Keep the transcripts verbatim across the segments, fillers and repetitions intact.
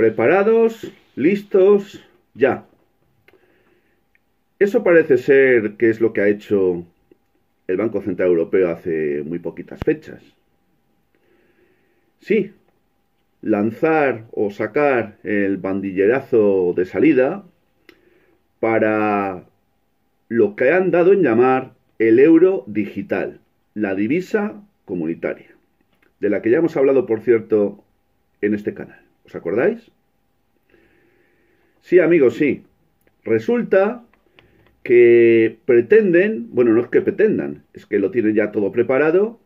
¿Preparados? ¿Listos? ¡Ya! Eso parece ser que es lo que ha hecho el Banco Central Europeo hace muy poquitas fechas. Sí, lanzar o sacar el bandillerazo de salida para lo que han dado en llamar el euro digital, la divisa comunitaria, de la que ya hemos hablado, por cierto, en este canal. ¿Os acordáis? Sí, amigos, sí. Resulta que pretenden, bueno, no es que pretendan, es que lo tienen ya todo preparado,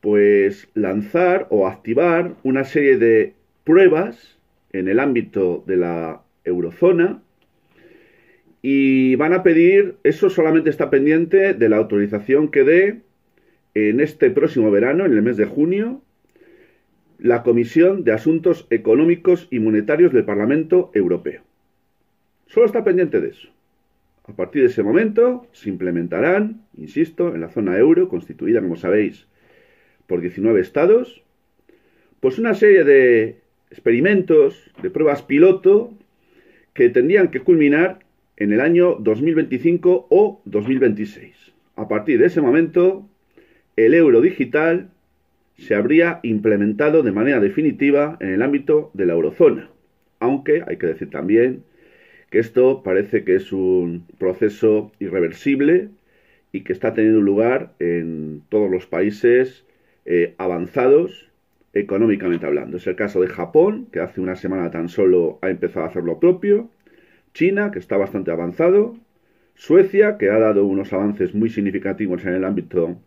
pues lanzar o activar una serie de pruebas en el ámbito de la eurozona, y van a pedir, eso solamente está pendiente de la autorización que dé en este próximo verano, en el mes de junio, la Comisión de Asuntos Económicos y Monetarios del Parlamento Europeo. Solo está pendiente de eso. A partir de ese momento se implementarán, insisto, en la zona euro, constituida, como sabéis, por diecinueve estados, pues una serie de experimentos, de pruebas piloto, que tendrían que culminar en el año dos mil veinticinco o dos mil veintiséis. A partir de ese momento, el euro digital se habría implementado de manera definitiva en el ámbito de la eurozona. Aunque hay que decir también que esto parece que es un proceso irreversible y que está teniendo lugar en todos los países eh, avanzados económicamente hablando. Es el caso de Japón, que hace una semana tan solo ha empezado a hacer lo propio. China, que está bastante avanzado, Suecia, que ha dado unos avances muy significativos en el ámbito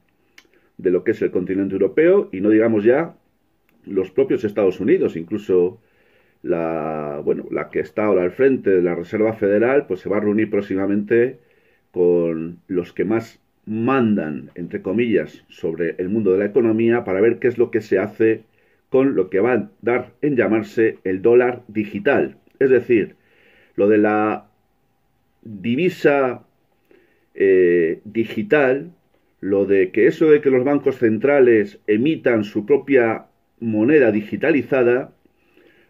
de lo que es el continente europeo, y no digamos ya los propios Estados Unidos, incluso la, bueno, la que está ahora al frente de la Reserva Federal, pues se va a reunir próximamente con los que más mandan, entre comillas, sobre el mundo de la economía, para ver qué es lo que se hace con lo que va a dar en llamarse el dólar digital, es decir, lo de la divisa eh, digital, lo de que eso de que los bancos centrales emitan su propia moneda digitalizada,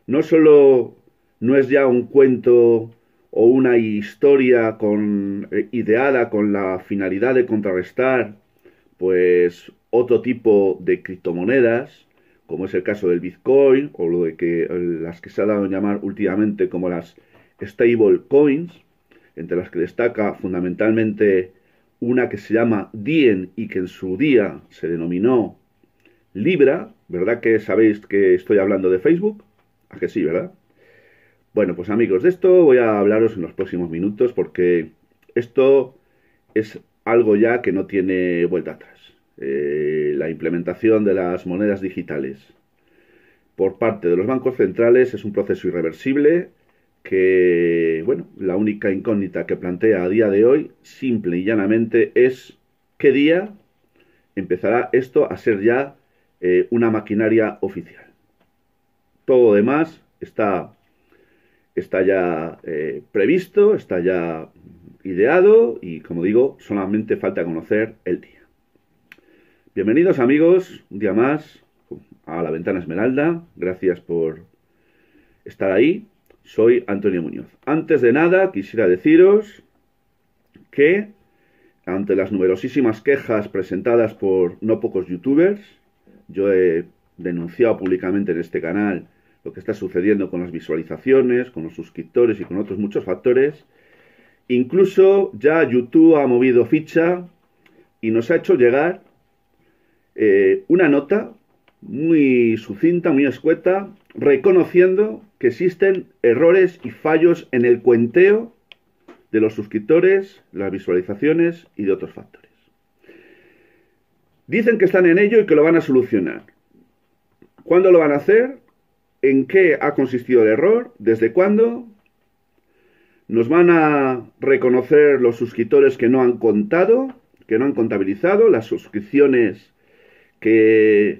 no solo no es ya un cuento o una historia con, eh, ideada con la finalidad de contrarrestar pues otro tipo de criptomonedas, como es el caso del Bitcoin, o lo de que las que se ha dado a llamar últimamente como las stable coins, entre las que destaca fundamentalmente una que se llama Diem y que en su día se denominó Libra, ¿verdad que sabéis que estoy hablando de Facebook? ¿A que sí, verdad? Bueno, pues amigos, de esto voy a hablaros en los próximos minutos porque esto es algo ya que no tiene vuelta atrás. Eh, la implementación de las monedas digitales por parte de los bancos centrales es un proceso irreversible, que, bueno, la única incógnita que plantea a día de hoy, simple y llanamente, es qué día empezará esto a ser ya eh, una maquinaria oficial. Todo lo demás está, está ya eh, previsto, está ya ideado y, como digo, solamente falta conocer el día. Bienvenidos, amigos, un día más a la Ventana Esmeralda. Gracias por estar ahí. Soy Antonio Muñoz. Antes de nada, quisiera deciros que, ante las numerosísimas quejas presentadas por no pocos youtubers, yo he denunciado públicamente en este canal lo que está sucediendo con las visualizaciones, con los suscriptores y con otros muchos factores. Incluso ya YouTube ha movido ficha y nos ha hecho llegar eh, una nota muy sucinta, muy escueta, reconociendo que existen errores y fallos en el cuenteo de los suscriptores, las visualizaciones y de otros factores. Dicen que están en ello y que lo van a solucionar. ¿Cuándo lo van a hacer? ¿En qué ha consistido el error? ¿Desde cuándo? ¿Nos van a reconocer los suscriptores que no han contado, que no han contabilizado, las suscripciones que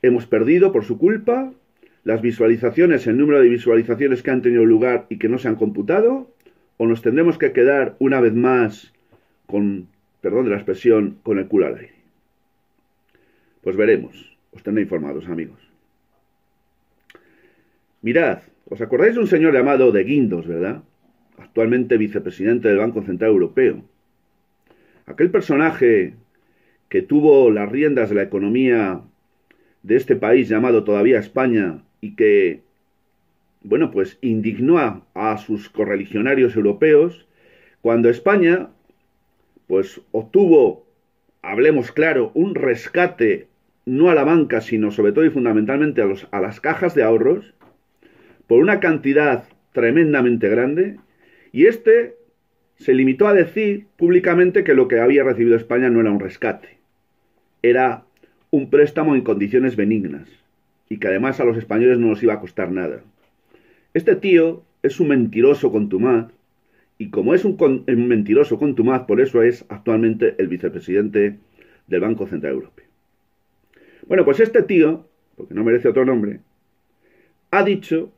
hemos perdido por su culpa? Las visualizaciones, el número de visualizaciones que han tenido lugar y que no se han computado, o nos tendremos que quedar una vez más con, perdón de la expresión, con el culo al aire. Pues veremos, os tendré informados, amigos. Mirad, ¿Os acordáis de un señor llamado De Guindos, verdad? Actualmente vicepresidente del Banco Central Europeo. Aquel personaje que tuvo las riendas de la economía de este país llamado todavía España y que, bueno, pues indignó a, a sus correligionarios europeos cuando España, pues, obtuvo, hablemos claro, un rescate no a la banca, sino sobre todo y fundamentalmente a, los, a las cajas de ahorros, por una cantidad tremendamente grande, y este se limitó a decir públicamente que lo que había recibido España no era un rescate, era un préstamo en condiciones benignas, y que además a los españoles no nos iba a costar nada. Este tío es un mentiroso contumaz, y como es un, con, un mentiroso contumaz, por eso es actualmente el vicepresidente del Banco Central Europeo. Bueno, pues este tío, porque no merece otro nombre, ha dicho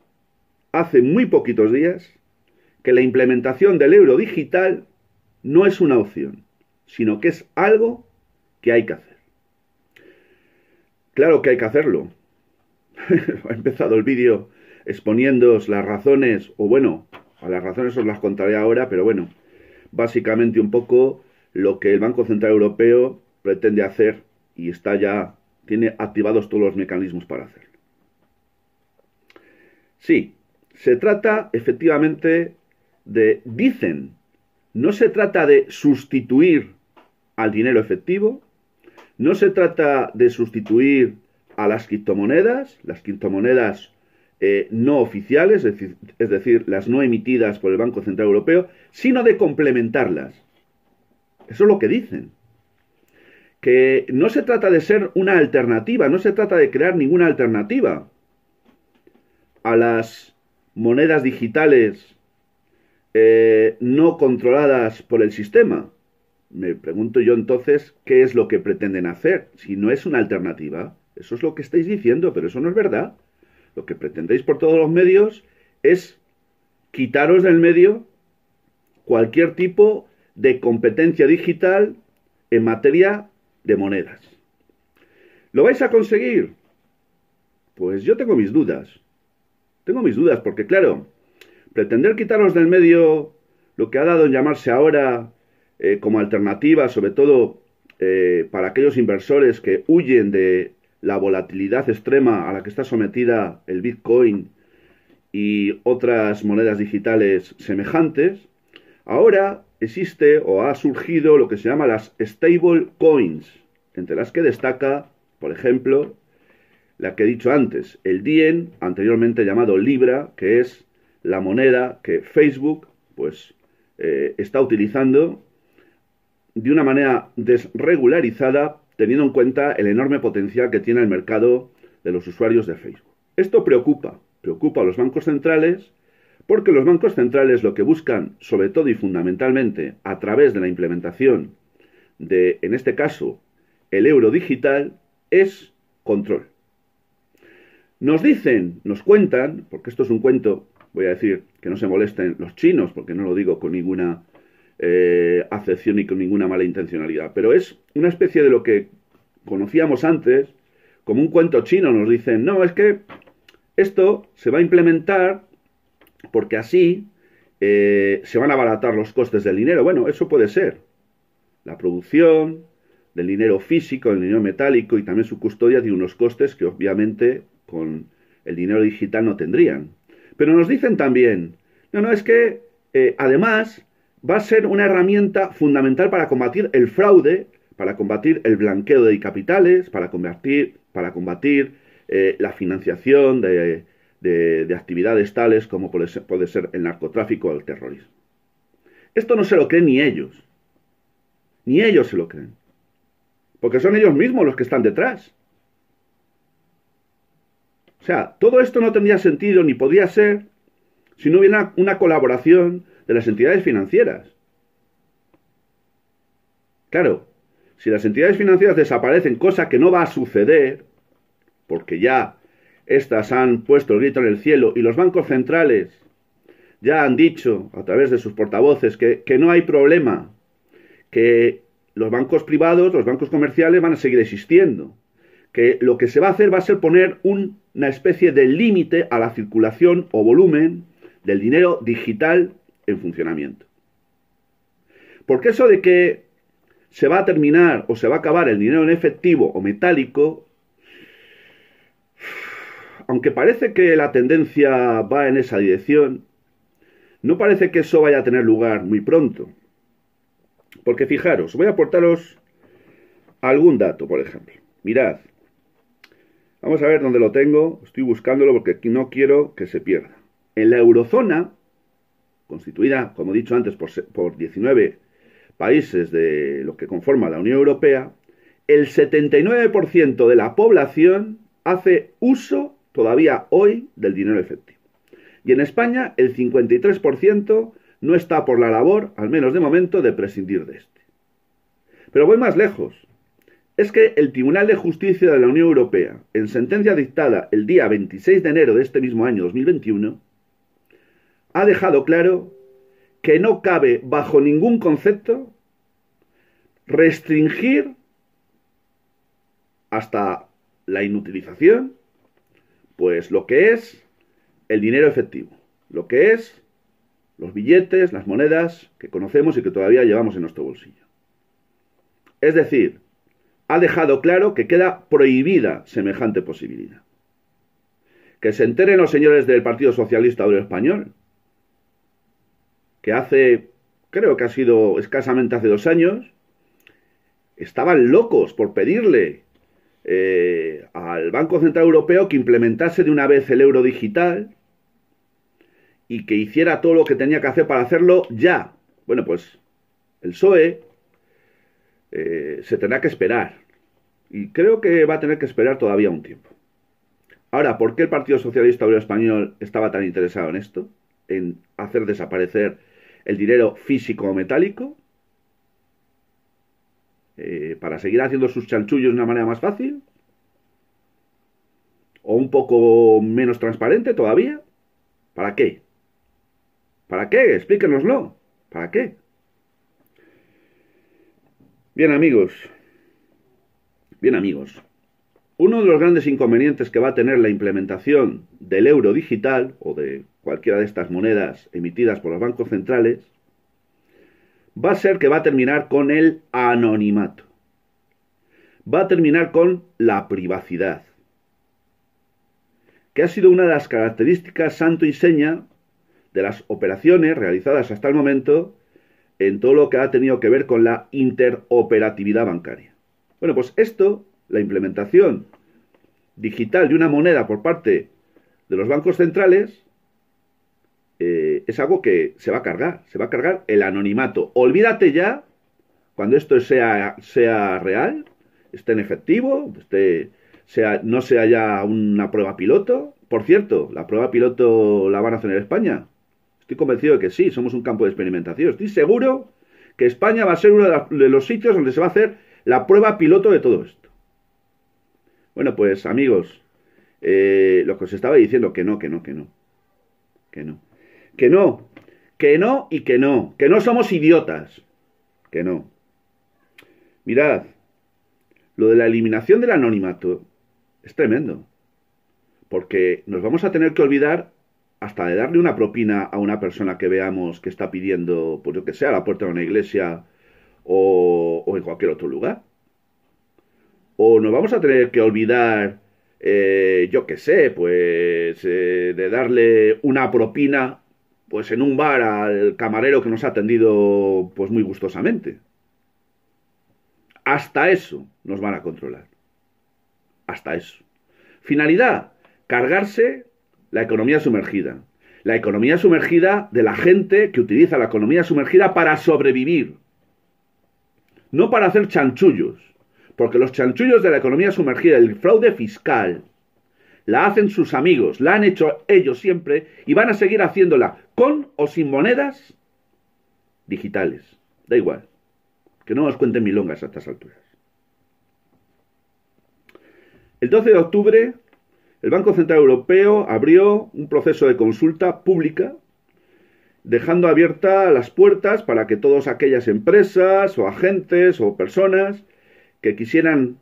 hace muy poquitos días que la implementación del euro digital no es una opción, sino que es algo que hay que hacer. Claro que hay que hacerlo. Ha empezado el vídeo exponiéndoos las razones, o bueno, a las razones os las contaré ahora, pero bueno, básicamente un poco lo que el Banco Central Europeo pretende hacer y está ya, tiene activados todos los mecanismos para hacerlo. Sí, se trata efectivamente de, dicen, no se trata de sustituir al dinero efectivo, no se trata de sustituir a las criptomonedas, las criptomonedas eh, no oficiales, es decir, es decir, las no emitidas por el Banco Central Europeo, sino de complementarlas. Eso es lo que dicen. Que no se trata de ser una alternativa, no se trata de crear ninguna alternativa a las monedas digitales eh, no controladas por el sistema. Me pregunto yo entonces, ¿qué es lo que pretenden hacer? Si no es una alternativa, eso es lo que estáis diciendo, pero eso no es verdad. Lo que pretendéis por todos los medios es quitaros del medio cualquier tipo de competencia digital en materia de monedas. ¿Lo vais a conseguir? Pues yo tengo mis dudas. Tengo mis dudas, porque claro, pretender quitaros del medio lo que ha dado en llamarse ahora eh, como alternativa, sobre todo eh, para aquellos inversores que huyen de la volatilidad extrema a la que está sometida el Bitcoin y otras monedas digitales semejantes, ahora existe o ha surgido lo que se llama las stable coins, entre las que destaca, por ejemplo, la que he dicho antes, el Diem, anteriormente llamado Libra, que es la moneda que Facebook pues, eh, está utilizando de una manera desregularizada, teniendo en cuenta el enorme potencial que tiene el mercado de los usuarios de Facebook. Esto preocupa, preocupa a los bancos centrales, porque los bancos centrales lo que buscan, sobre todo y fundamentalmente, a través de la implementación de, en este caso, el euro digital, es control. Nos dicen, nos cuentan, porque esto es un cuento, voy a decir que no se molesten los chinos, porque no lo digo con ninguna eh, acepción ni con ninguna mala intencionalidad, pero es una especie de lo que conocíamos antes, como un cuento chino. Nos dicen, no, es que esto se va a implementar porque así eh, se van a abaratar los costes del dinero. Bueno, eso puede ser. La producción del dinero físico, del dinero metálico y también su custodia tiene unos costes que obviamente con el dinero digital no tendrían. Pero nos dicen también, no, no, es que eh, además va a ser una herramienta fundamental para combatir el fraude, para combatir el blanqueo de capitales, para combatir, para combatir eh, la financiación de, de, de actividades tales como puede ser, puede ser el narcotráfico o el terrorismo. Esto no se lo creen ni ellos. Ni ellos se lo creen. Porque son ellos mismos los que están detrás. O sea, todo esto no tendría sentido ni podría ser si no hubiera una colaboración de las entidades financieras. Claro, si las entidades financieras desaparecen, cosa que no va a suceder, porque ya estas han puesto el grito en el cielo y los bancos centrales ya han dicho a través de sus portavoces que, que no hay problema, que los bancos privados, los bancos comerciales van a seguir existiendo, que lo que se va a hacer va a ser poner un, una especie de límite a la circulación o volumen del dinero digital en funcionamiento. Porque eso de que se va a terminar o se va a acabar el dinero en efectivo o metálico, aunque parece que la tendencia va en esa dirección, no parece que eso vaya a tener lugar muy pronto. Porque fijaros, voy a aportaros algún dato, por ejemplo. Mirad, vamos a ver dónde lo tengo, estoy buscándolo porque no quiero que se pierda. En la eurozona, constituida, como he dicho antes, por, por diecinueve países de lo que conforma la Unión Europea, el setenta y nueve por ciento de la población hace uso todavía hoy del dinero efectivo. Y en España el cincuenta y tres por ciento no está por la labor, al menos de momento, de prescindir de este. Pero voy más lejos. Es que el Tribunal de Justicia de la Unión Europea, en sentencia dictada el día veintiséis de enero de este mismo año dos mil veintiuno, ha dejado claro que no cabe bajo ningún concepto restringir hasta la inutilización, pues lo que es el dinero efectivo, lo que es los billetes, las monedas que conocemos y que todavía llevamos en nuestro bolsillo. Es decir, ha dejado claro que queda prohibida semejante posibilidad. Que se enteren los señores del Partido Socialista Obrero Español, que hace, creo que ha sido escasamente hace dos años, estaban locos por pedirle eh, al Banco Central Europeo que implementase de una vez el euro digital y que hiciera todo lo que tenía que hacer para hacerlo ya. Bueno, pues el P S O E eh, se tendrá que esperar. Y creo que va a tener que esperar todavía un tiempo. Ahora, ¿por qué el Partido Socialista Obrero Español estaba tan interesado en esto? En hacer desaparecer el dinero físico o metálico, eh, para seguir haciendo sus chanchullos de una manera más fácil, o un poco menos transparente todavía. ¿Para qué? ¿Para qué? Explíquenoslo. ¿Para qué? Bien, amigos. Bien, amigos. Uno de los grandes inconvenientes que va a tener la implementación del euro digital o de cualquiera de estas monedas emitidas por los bancos centrales va a ser que va a terminar con el anonimato. Va a terminar con la privacidad, que ha sido una de las características santo y seña de las operaciones realizadas hasta el momento en todo lo que ha tenido que ver con la interoperatividad bancaria. Bueno, pues esto, la implementación digital de una moneda por parte de los bancos centrales eh, es algo que se va a cargar, se va a cargar el anonimato. Olvídate ya, cuando esto sea, sea real, esté en efectivo, esté, sea, no sea ya una prueba piloto. Por cierto, la prueba piloto la van a hacer en España. Estoy convencido de que sí, somos un campo de experimentación. Estoy seguro que España va a ser uno de, la, de los sitios donde se va a hacer la prueba piloto de todo esto. Bueno, pues amigos, eh, lo que os estaba diciendo, que no, que no, que no, que no, que no, que no y que no, que no somos idiotas, que no. Mirad, lo de la eliminación del anonimato es tremendo, porque nos vamos a tener que olvidar hasta de darle una propina a una persona que veamos que está pidiendo, pues yo que sea, a la puerta de una iglesia o, o en cualquier otro lugar. O nos vamos a tener que olvidar, eh, yo qué sé, pues eh, de darle una propina pues en un bar al camarero que nos ha atendido pues muy gustosamente. Hasta eso nos van a controlar. Hasta eso. Finalidad, cargarse la economía sumergida. La economía sumergida de la gente que utiliza la economía sumergida para sobrevivir. No para hacer chanchullos. Porque los chanchullos de la economía sumergida, el fraude fiscal, la hacen sus amigos, la han hecho ellos siempre y van a seguir haciéndola con o sin monedas digitales. Da igual, que no nos cuenten milongas a estas alturas. El doce de octubre, el Banco Central Europeo abrió un proceso de consulta pública, dejando abiertas las puertas para que todas aquellas empresas o agentes o personas que quisieran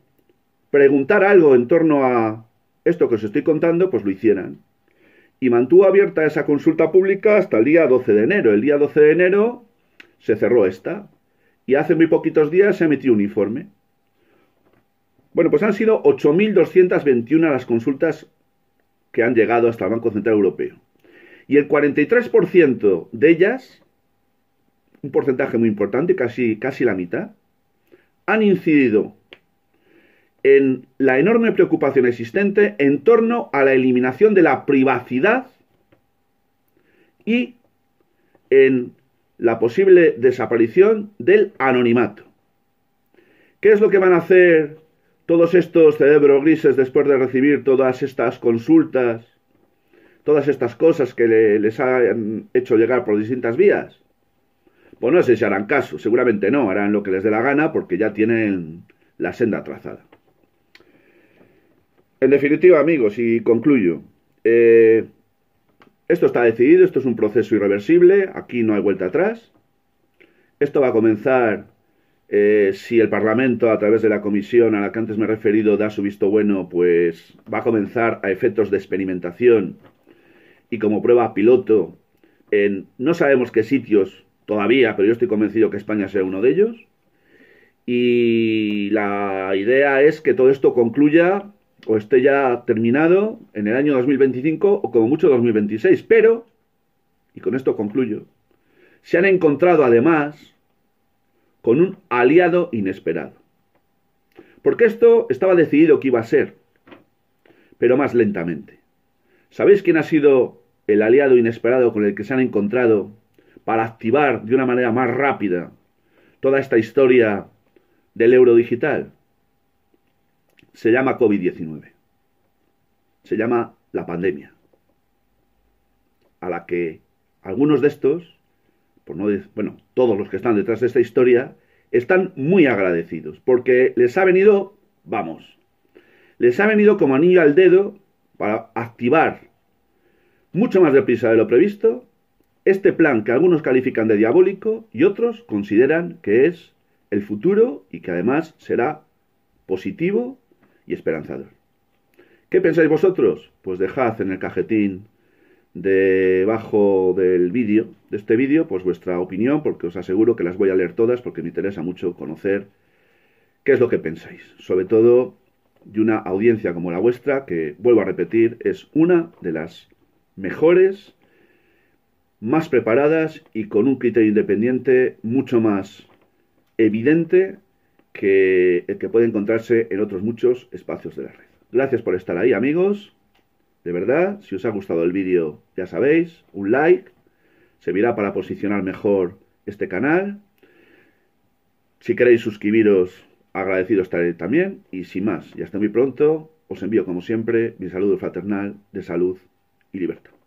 preguntar algo en torno a esto que os estoy contando, pues lo hicieran. Y mantuvo abierta esa consulta pública hasta el día doce de enero. El día doce de enero se cerró esta. Y hace muy poquitos días se emitió un informe. Bueno, pues han sido ocho mil doscientas veintiuna las consultas que han llegado hasta el Banco Central Europeo. Y el cuarenta y tres por ciento de ellas, un porcentaje muy importante, casi, casi la mitad, han incidido en la enorme preocupación existente en torno a la eliminación de la privacidad y en la posible desaparición del anonimato. ¿Qué es lo que van a hacer todos estos cerebros grises después de recibir todas estas consultas, todas estas cosas que le, les han hecho llegar por distintas vías? Pues no sé si harán caso, seguramente no, harán lo que les dé la gana porque ya tienen la senda trazada. En definitiva, amigos, y concluyo, eh, esto está decidido, esto es un proceso irreversible, aquí no hay vuelta atrás. Esto va a comenzar eh, si el Parlamento, a través de la comisión a la que antes me he referido, da su visto bueno, pues va a comenzar a efectos de experimentación y como prueba piloto en no sabemos qué sitios todavía, pero yo estoy convencido que España sea uno de ellos. Y la idea es que todo esto concluya o esté ya terminado en el año dos mil veinticinco o como mucho dos mil veintiséis, pero, y con esto concluyo, se han encontrado además con un aliado inesperado. Porque esto estaba decidido que iba a ser, pero más lentamente. ¿Sabéis quién ha sido el aliado inesperado con el que se han encontrado para activar de una manera más rápida toda esta historia del euro digital? Se llama COVID diecinueve. Se llama la pandemia. A la que algunos de estos, por no decir, bueno, todos los que están detrás de esta historia, están muy agradecidos. Porque les ha venido, vamos, les ha venido como anillo al dedo para activar mucho más deprisa de lo previsto este plan que algunos califican de diabólico y otros consideran que es el futuro y que además será positivo y esperanzador. ¿Qué pensáis vosotros? Pues dejad en el cajetín debajo del vídeo, de este vídeo, pues vuestra opinión, porque os aseguro que las voy a leer todas, porque me interesa mucho conocer qué es lo que pensáis, sobre todo de una audiencia como la vuestra, que, vuelvo a repetir, es una de las mejores, más preparadas y con un criterio independiente mucho más evidente que el que puede encontrarse en otros muchos espacios de la red. Gracias por estar ahí, amigos. De verdad, si os ha gustado el vídeo, ya sabéis, un like servirá para posicionar mejor este canal. Si queréis suscribiros, agradecido estaré también. Y sin más, y hasta muy pronto, os envío como siempre mi saludo fraternal de salud y libertad.